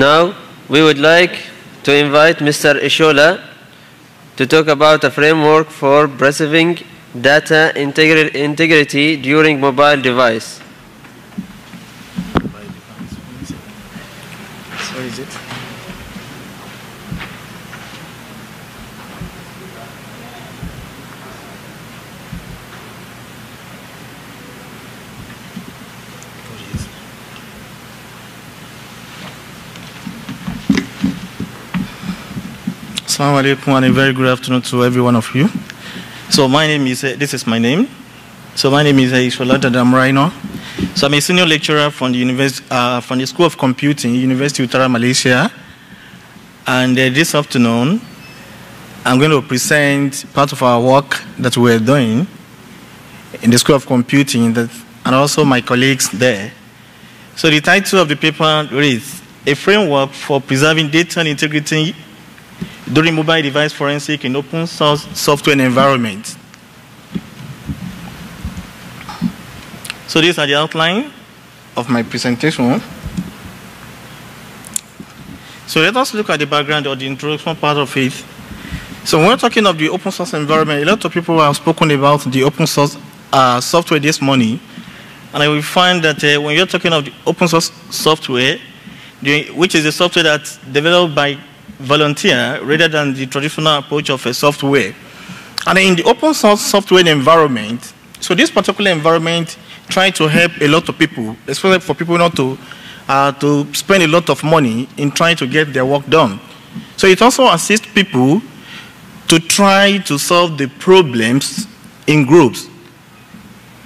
Now, we would like to invite Mr. Ishola to talk about a framework for preserving data integrity during mobile device. Where is it? Assalamu alaikum and a very good afternoon to every one of you. So my name is, this is my name. So my name is Ishola D. Muraina. So I'm a senior lecturer from the, School of Computing, University of Uttara, Malaysia. And this afternoon, I'm going to present part of our work that we're doing in the School of Computing and also my colleagues there. So the title of the paper reads, A Framework for Preserving Data Integrity during mobile device forensic in open source software environment. So these are the outline of my presentation. So let us look at the background or the introduction part of it. So when we're talking of the open source environment, a lot of people have spoken about the open source software this morning. And I will find that when you're talking of the open source software, which is the software that's developed by volunteer rather than the traditional approach of a software. And in the open source software environment, so this particular environment tries to help a lot of people, especially for people not to, to spend a lot of money in trying to get their work done. So it also assists people to try to solve the problems in groups.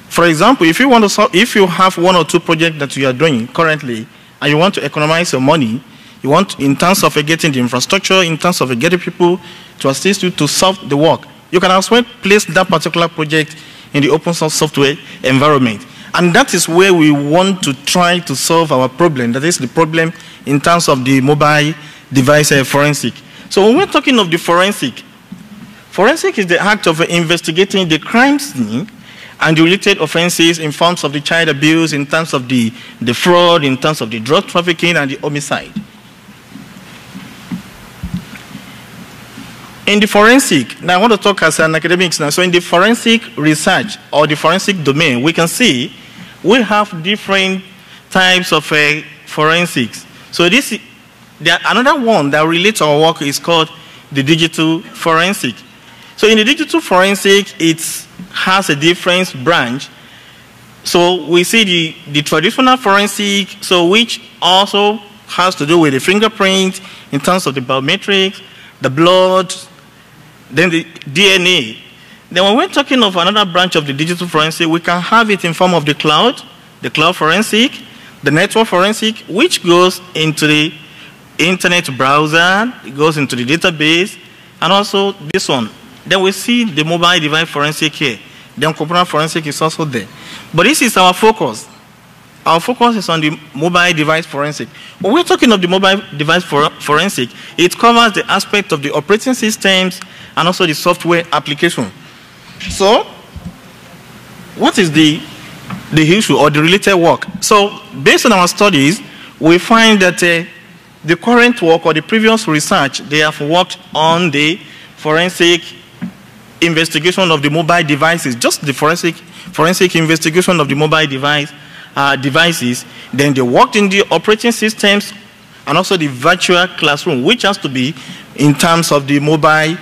For example, if you want to solve, if you have one or two projects that you are doing currently and you want to economize your money, you want, in terms of getting the infrastructure, in terms of getting people to assist you to solve the work, you can also place that particular project in the open source software environment. And that is where we want to try to solve our problem. That is the problem in terms of the mobile device forensic. So when we're talking of the forensic, forensic is the act of investigating the crime scene and the related offenses in forms of the child abuse, in terms of the fraud, in terms of the drug trafficking and the homicide. In the forensic, now I want to talk as an academic now. So in the forensic research or the forensic domain, we can see we have different types of forensics. So this, another one that relates to our work is called the digital forensic. So in the digital forensic, it has a different branch. So we see the traditional forensic, so which also has to do with the fingerprint in terms of the biometrics, the blood, then the DNA. Then when we're talking of another branch of the digital forensic, we can have it in form of the cloud forensic, the network forensic, which goes into the internet browser, it goes into the database, and also this one. Then we see the mobile device forensic here. Then computer forensic is also there. But this is our focus. Our focus is on the mobile device forensic. When we're talking of the mobile device forensic, it covers the aspect of the operating systems and also the software application. So, what is the issue or the related work? So, based on our studies, we find that the current work or the previous research, they have worked on the forensic investigation of the mobile devices, just the forensic investigation of the mobile device. Devices, then they worked in the operating systems and also the virtual classroom, which has to be in terms of the mobile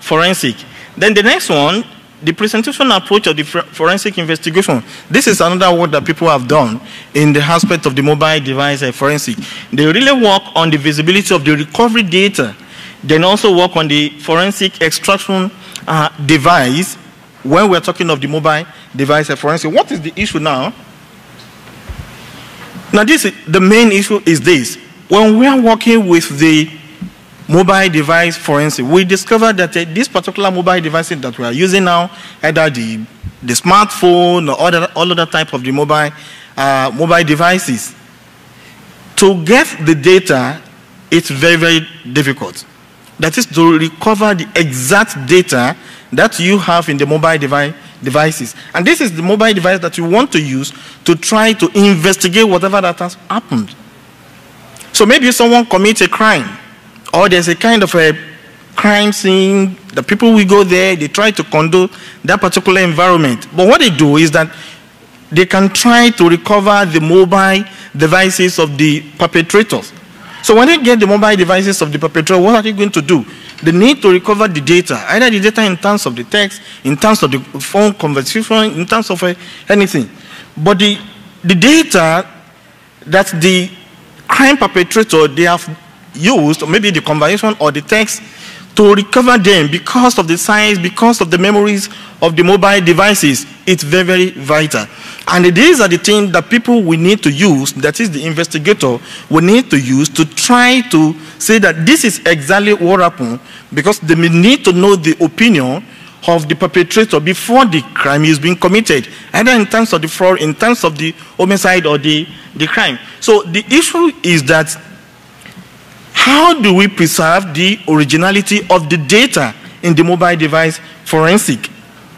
forensic. Then the next one, the presentation approach of the forensic investigation. This is another work that people have done in the aspect of the mobile device forensic. They really work on the visibility of the recovery data, then also work on the forensic extraction device when we're talking of the mobile device forensic. What is the issue now? Now, the main issue is this. When we are working with the mobile device forensic, we discovered that this particular mobile device that we are using now, either the smartphone or other, all other type of the mobile, mobile devices, to get the data, it's very, very difficult. That is to recover the exact data that you have in the mobile devices. And this is the mobile device that you want to use to try to investigate whatever that has happened. So maybe someone commits a crime, or there's a kind of a crime scene, the people will go there, they try to condone that particular environment. But what they do is that they can try to recover the mobile devices of the perpetrators. So when they get the mobile devices of the perpetrator, what are they going to do? They need to recover the data, either the data in terms of the text, in terms of the phone conversation, in terms of anything. But the data that the crime perpetrator, they have used, or maybe the conversation or the text, to recover them because of the size, because of the memories of the mobile devices, it's very, very vital. And these are the things that people will need to use, that is the investigator will need to use to try to say that this is exactly what happened, because they may need to know the opinion of the perpetrator before the crime is being committed, either in terms of the fraud, in terms of the homicide or the crime. So the issue is that how do we preserve the originality of the data in the mobile device forensic,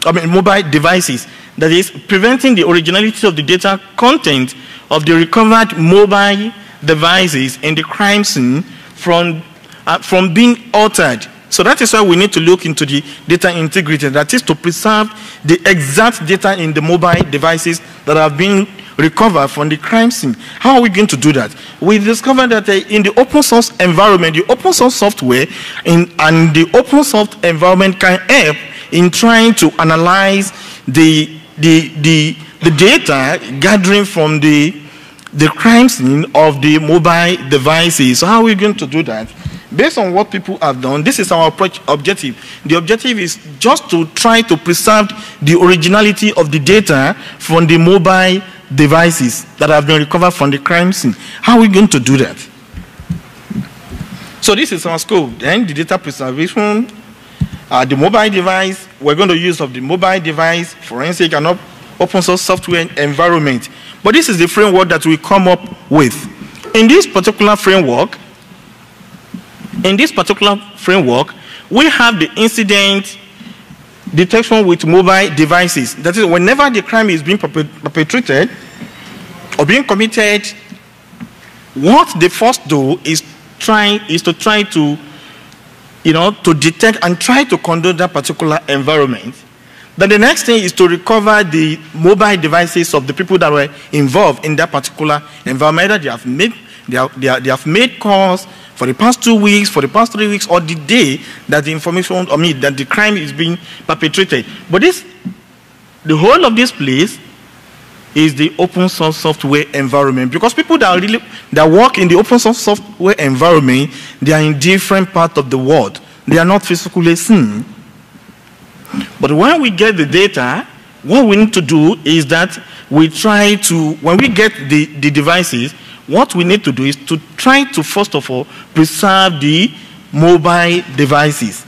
I mean mobile devices, that is preventing the originality of the data content of the recovered mobile devices in the crime scene from being altered. So that is why we need to look into the data integrity, that is to preserve the exact data in the mobile devices that have been recover from the crime scene. How are we going to do that? We discovered that in the open source environment, the open source software and the open source environment can help in trying to analyze the data gathering from the crime scene of the mobile devices. So how are we going to do that? Based on what people have done, this is our objective. The objective is just to try to preserve the originality of the data from the mobile devices that have been recovered from the crime scene. How are we going to do that? So this is our scope. Then the data preservation, the mobile device, we're going to use of the mobile device, forensic and open source software environment. But this is the framework that we come up with. In this particular framework, we have the incident detection with mobile devices. That is, whenever the crime is being perpetrated or being committed, what they first do is to try to, you know, to detect and try to control that particular environment. Then the next thing is to recover the mobile devices of the people that were involved in that particular environment. That they have made calls for the past 2 weeks, for the past 3 weeks, or the day that the information, that the crime is being perpetrated. But the whole of this place is the open source software environment, because people that work in the open source software environment, they are in different parts of the world. They are not physically seen. But when we get the data, what we need to do is that we try to, when we get the devices, what we need to do is to try to, first of all, preserve the mobile devices.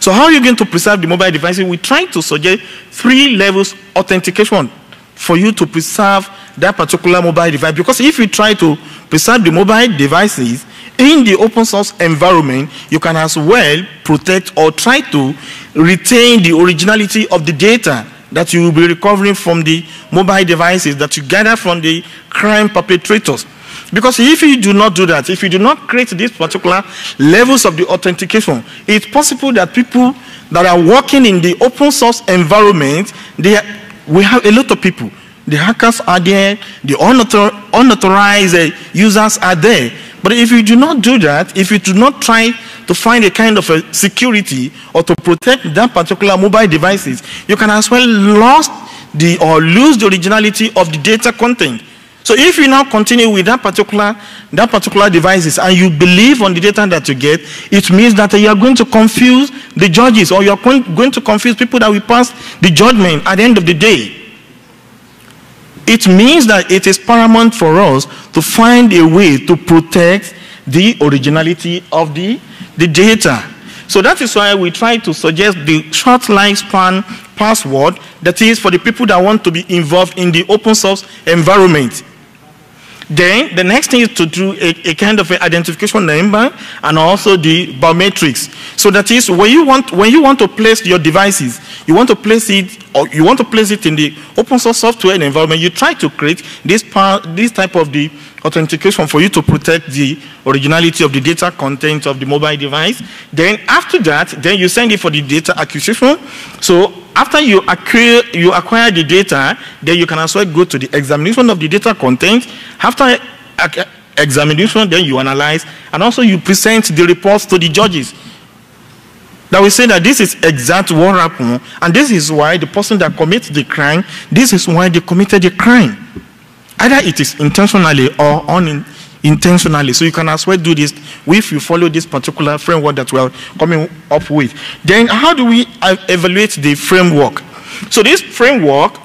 So how are you going to preserve the mobile devices? We try to suggest 3 levels authentication for you to preserve that particular mobile device. Because if you try to preserve the mobile devices in the open source environment, you can as well protect or try to retain the originality of the data that you will be recovering from the mobile devices that you gather from the crime perpetrators. Because if you do not do that, if you do not create these particular levels of the authentication, it's possible that people that are working in the open source environment, we have a lot of people. The hackers are there, the unauthorized users are there. But if you do not do that, if you do not try to find a kind of a security or to protect that particular mobile devices, you can as well lose the originality of the data content. So if you now continue with that particular devices and you believe on the data that you get, it means that you are going to confuse the judges, or you are going to confuse people that will pass the judgment at the end of the day. It means that it is paramount for us to find a way to protect the originality of the data. So that is why we try to suggest the short lifespan password, that is for the people that want to be involved in the open source environment. Then the next thing is to do a kind of an identification number and also the biometrics. So that is when you want to place your devices, you want to place it in the open source software environment, you try to create this type of the authentication for you to protect the originality of the data content of the mobile device. Then after that, then you send it for the data acquisition. So after you acquire the data, then you can also go to the examination of the data content. After examination, then you analyze, and also you present the reports to the judges. That we say that this is exact what happened, and this is why the person that commits the crime, this is why they committed the crime. Either it is intentionally or unintentionally. So you can as well do this if you follow this particular framework that we are coming up with. Then how do we evaluate the framework? So this framework,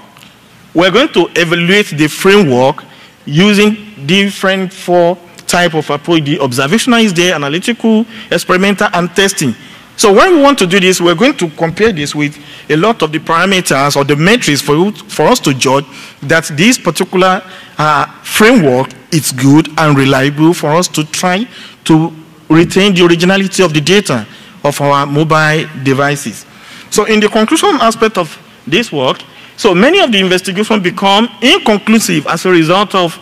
we're going to evaluate the framework using different four types of approach. The observational is there, analytical, experimental, and testing. So when we want to do this, we're going to compare this with a lot of the parameters or the metrics for us to judge that this particular framework is good and reliable for us to try to retain the originality of the data of our mobile devices. So in the conclusion aspect of this work, so many of the investigations become inconclusive as a result of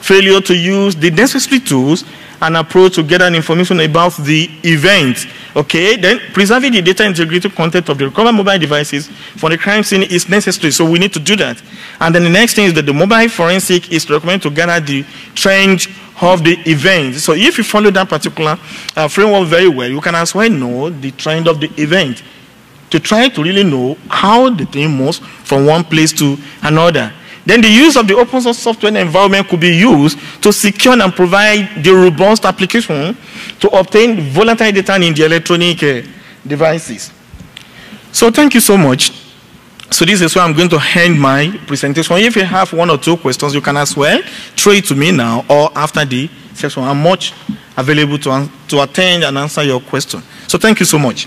failure to use the necessary tools and approach to gather information about the event. Okay, then preserving the data integrity content of the recovered mobile devices for the crime scene is necessary, so we need to do that. And then the next thing is that the mobile forensic is recommended to gather the trend of the event. So if you follow that particular framework very well, you can as well know the trend of the event to try to really know how the thing moves from one place to another. Then the use of the open source software environment could be used to secure and provide the robust application to obtain volatile data in the electronic devices. So thank you so much. So this is where I'm going to end my presentation. If you have one or two questions, you can as well throw it to me now or after the session. I'm much available to attend and answer your question. So thank you so much.